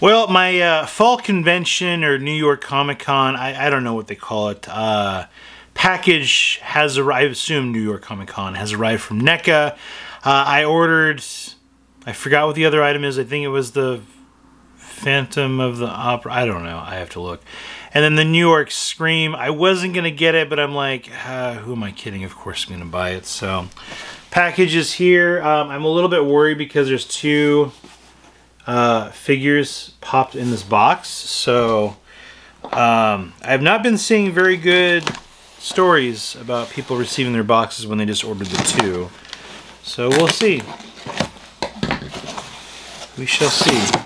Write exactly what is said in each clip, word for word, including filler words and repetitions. Well, my uh, fall convention or New York Comic Con, I, I don't know what they call it, uh, package has arrived. I assume New York Comic Con has arrived from NECA. Uh, I ordered, I forgot what the other item is. I think it was the Phantom of the Opera. I don't know. I have to look. And then the New York Scream. I wasn't going to get it, but I'm like, uh, who am I kidding? Of course I'm going to buy it. So, package is here. Um, I'm a little bit worried because there's two... Uh, figures popped in this box, so um, I've not been seeing very good stories about people receiving their boxes when they just ordered the two. So we'll see. We shall see.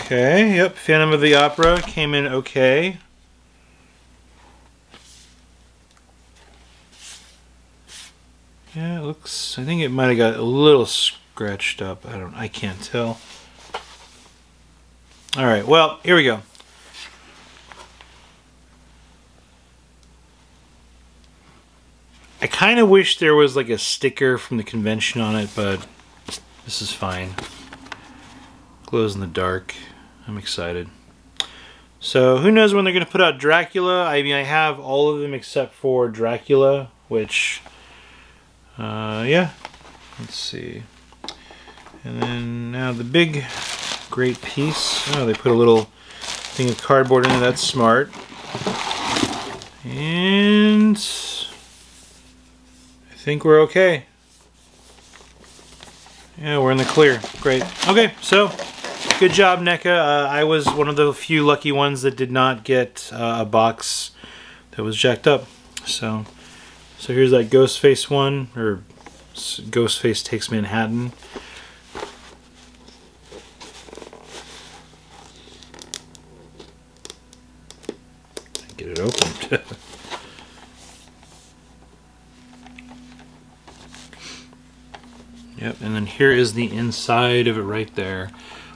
Okay, yep, Phantom of the Opera came in okay. Yeah, it looks, I think it might have got a little scratched up. I don't, I can't tell. All right, well, here we go. I kind of wish there was like a sticker from the convention on it, but this is fine. Glows in the dark. I'm excited. So who knows when they're going to put out Dracula. I mean, I have all of them except for Dracula, which... Uh, yeah, let's see. And then now the big, great piece. Oh, they put a little thing of cardboard in there. That's smart. And I think we're okay. Yeah, we're in the clear. Great. Okay, so good job, NECA. Uh, I was one of the few lucky ones that did not get uh, a box that was jacked up. So... So here's that Ghostface one, or Ghostface Takes Manhattan. Get it opened. Yep, and then here is the inside of it right there.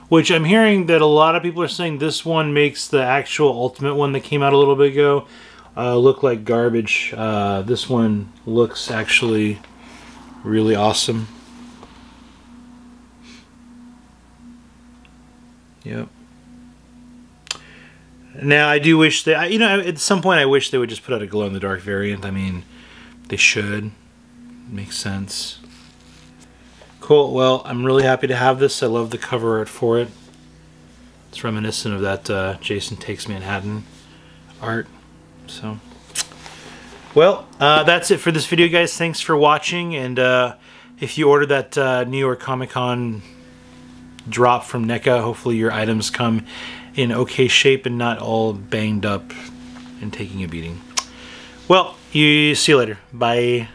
Which I'm hearing that a lot of people are saying this one makes the actual Ultimate one that came out a little bit ago. Uh, look like garbage. Uh, this one looks actually really awesome. Yep. Now I do wish that, you know, at some point I wish they would just put out a glow-in-the-dark variant. I mean, they should. It makes sense. Cool. Well, I'm really happy to have this. I love the cover art for it. It's reminiscent of that uh, Jason Takes Manhattan art. So, well, uh, that's it for this video, guys. Thanks for watching, and uh, if you order that uh, New York Comic Con drop from NECA, hopefully your items come in okay shape and not all banged up and taking a beating. Well, you see you later. Bye.